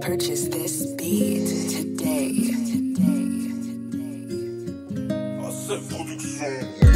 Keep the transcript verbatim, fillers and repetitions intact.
Purchase this beat today. Today. Today.